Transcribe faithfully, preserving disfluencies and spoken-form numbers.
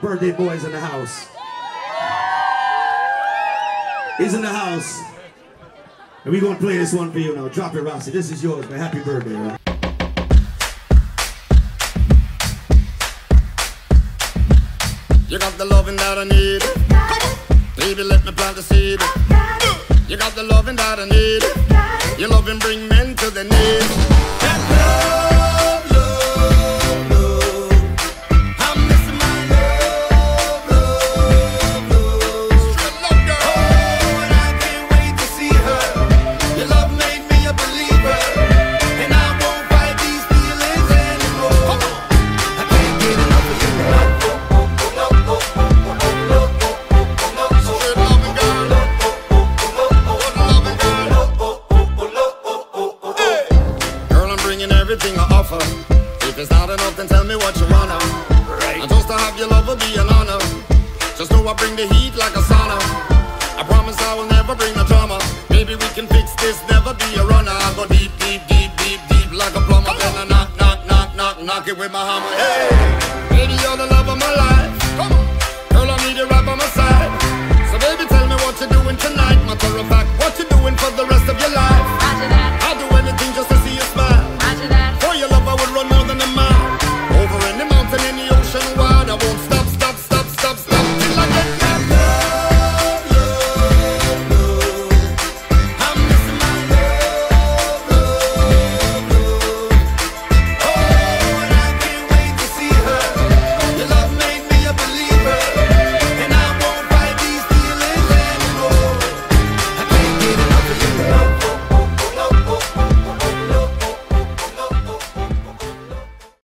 Birthday boy's in the house. He's in the house. And we're going to play this one for you now. Drop it, Rossi. This is yours, man. Happy birthday, man. You got the loving that I need. Baby, let me plant the seed. You got the loving that I need. Your loving bring men to their knees. That love. With my hammer, hey!